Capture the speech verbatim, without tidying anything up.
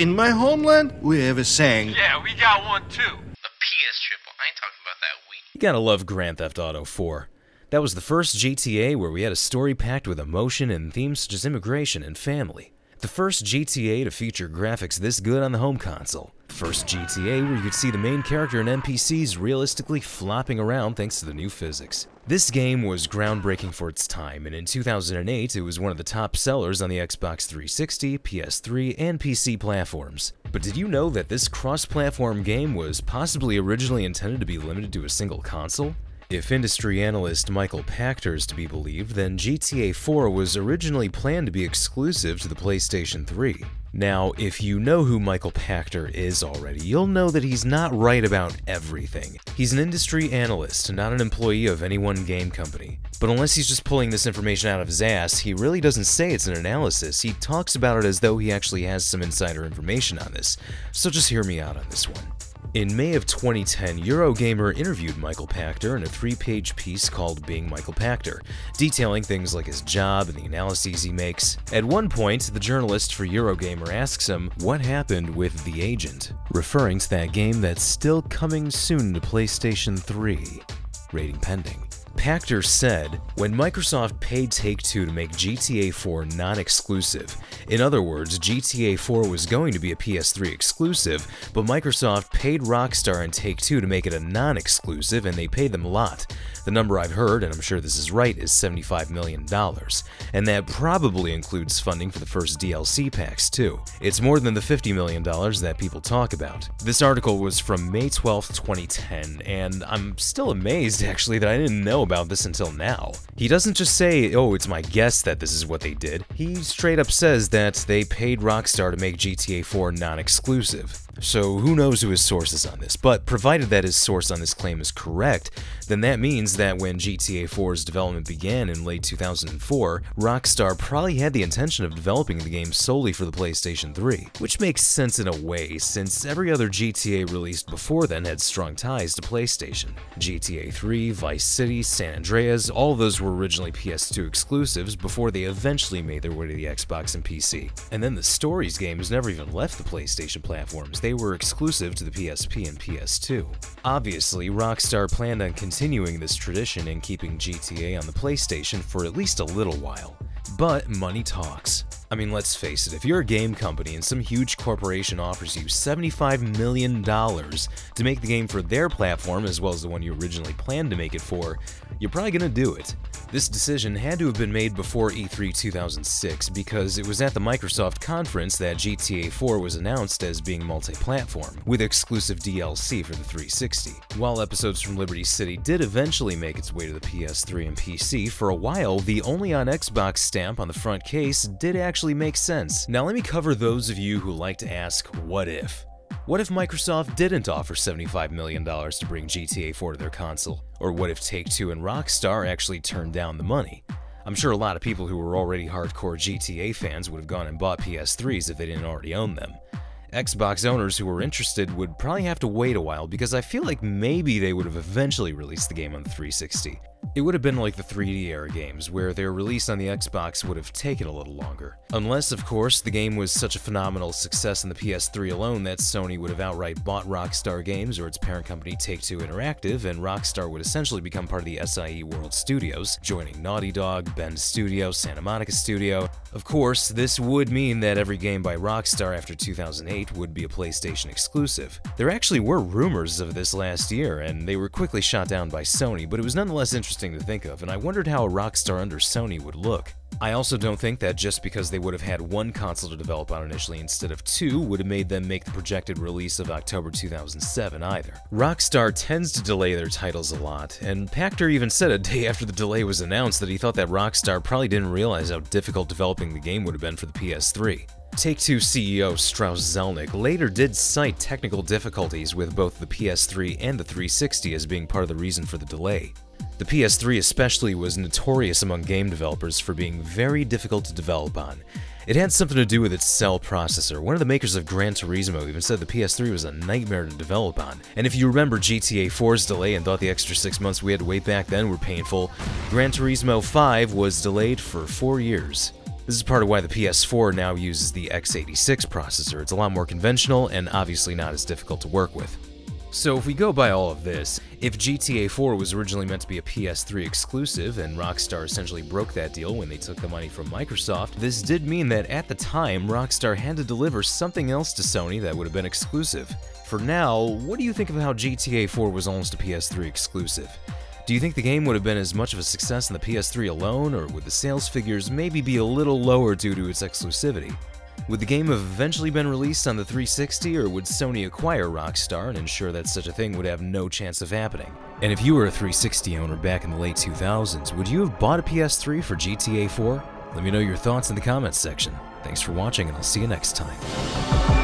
In my homeland, we have a saying. Yeah, we got one too. The P S Triple. I ain't talking about that week. You gotta love Grand Theft Auto four. That was the first G T A where we had a story packed with emotion and themes such as immigration and family. The first G T A to feature graphics this good on the home console. The first G T A where you could see the main character and N P Cs realistically flopping around thanks to the new physics. This game was groundbreaking for its time, and in two thousand eight it was one of the top sellers on the Xbox three sixty, P S three, and P C platforms. But did you know that this cross-platform game was possibly originally intended to be limited to a single console? If industry analyst Michael Pachter is to be believed, then G T A four was originally planned to be exclusive to the PlayStation three. Now, if you know who Michael Pachter is already, you'll know that he's not right about everything. He's an industry analyst, not an employee of any one game company. But unless he's just pulling this information out of his ass, he really doesn't say it's an analysis. He talks about it as though he actually has some insider information on this. So just hear me out on this one. In May of twenty ten, Eurogamer interviewed Michael Pachter in a three-page piece called Being Michael Pachter, detailing things like his job and the analyses he makes. At one point, the journalist for Eurogamer asks him what happened with The Agent, referring to that game that's still coming soon to PlayStation three, rating pending. Pachter said, "When Microsoft paid Take-Two to make G T A four non-exclusive, in other words, G T A four was going to be a P S three exclusive, but Microsoft paid Rockstar and Take-Two to make it a non-exclusive, and they paid them a lot. The number I've heard, and I'm sure this is right, is seventy-five million dollars, and that probably includes funding for the first D L C packs, too. It's more than the fifty million dollars that people talk about." This article was from May twelfth twenty ten, and I'm still amazed, actually, that I didn't know about this until now. He doesn't just say, "Oh, it's my guess that this is what they did." He straight up says that they paid Rockstar to make G T A four non-exclusive. So who knows who his source is on this, but provided that his source on this claim is correct, then that means that when G T A four's development began in late two thousand four, Rockstar probably had the intention of developing the game solely for the PlayStation three, which makes sense in a way, since every other G T A released before then had strong ties to PlayStation. G T A three, Vice City, San Andreas, all those were originally P S two exclusives before they eventually made their way to the Xbox and P C. And then the Stories games never even left the PlayStation platforms. They They were exclusive to the P S P and P S two. Obviously, Rockstar planned on continuing this tradition and keeping G T A on the PlayStation for at least a little while. But money talks. I mean, let's face it, if you're a game company and some huge corporation offers you seventy-five million dollars to make the game for their platform as well as the one you originally planned to make it for, you're probably gonna do it. This decision had to have been made before E three two thousand six because it was at the Microsoft conference that G T A four was announced as being multi-platform, with exclusive D L C for the three sixty. While episodes from Liberty City did eventually make its way to the P S three and P C, for a while, the only on Xbox stamp on the front case did actually make sense. Now let me cover those of you who like to ask, what if? What if Microsoft didn't offer seventy-five million dollars to bring G T A four to their console? Or what if Take-Two and Rockstar actually turned down the money? I'm sure a lot of people who were already hardcore G T A fans would have gone and bought P S threes if they didn't already own them. Xbox owners who were interested would probably have to wait a while because I feel like maybe they would have eventually released the game on the three sixty. It would have been like the three D era games, where their release on the Xbox would have taken a little longer. Unless, of course, the game was such a phenomenal success on the P S three alone that Sony would have outright bought Rockstar Games or its parent company Take-Two Interactive, and Rockstar would essentially become part of the S I E World Studios, joining Naughty Dog, Bend Studio, Santa Monica Studio. Of course, this would mean that every game by Rockstar after two thousand eight would be a PlayStation exclusive. There actually were rumors of this last year, and they were quickly shot down by Sony, but it was nonetheless interesting to think of, and I wondered how a Rockstar under Sony would look. I also don't think that just because they would have had one console to develop on initially instead of two would have made them make the projected release of October two thousand seven either. Rockstar tends to delay their titles a lot, and Pachter even said a day after the delay was announced that he thought that Rockstar probably didn't realize how difficult developing the game would have been for the P S three. Take-Two C E O Strauss Zelnick later did cite technical difficulties with both the P S three and the three sixty as being part of the reason for the delay. The P S three especially was notorious among game developers for being very difficult to develop on. It had something to do with its cell processor. One of the makers of Gran Turismo even said the P S three was a nightmare to develop on. And if you remember G T A four's delay and thought the extra six months we had to wait back then were painful, Gran Turismo five was delayed for four years. This is part of why the P S four now uses the x eighty-six processor. It's a lot more conventional and obviously not as difficult to work with. So if we go by all of this, if G T A four was originally meant to be a P S three exclusive, and Rockstar essentially broke that deal when they took the money from Microsoft, this did mean that at the time, Rockstar had to deliver something else to Sony that would have been exclusive. For now, what do you think of how G T A four was almost a P S three exclusive? Do you think the game would have been as much of a success in the P S three alone, or would the sales figures maybe be a little lower due to its exclusivity? Would the game have eventually been released on the three sixty, or would Sony acquire Rockstar and ensure that such a thing would have no chance of happening? And if you were a three sixty owner back in the late two thousands, would you have bought a P S three for G T A four? Let me know your thoughts in the comments section. Thanks for watching, and I'll see you next time.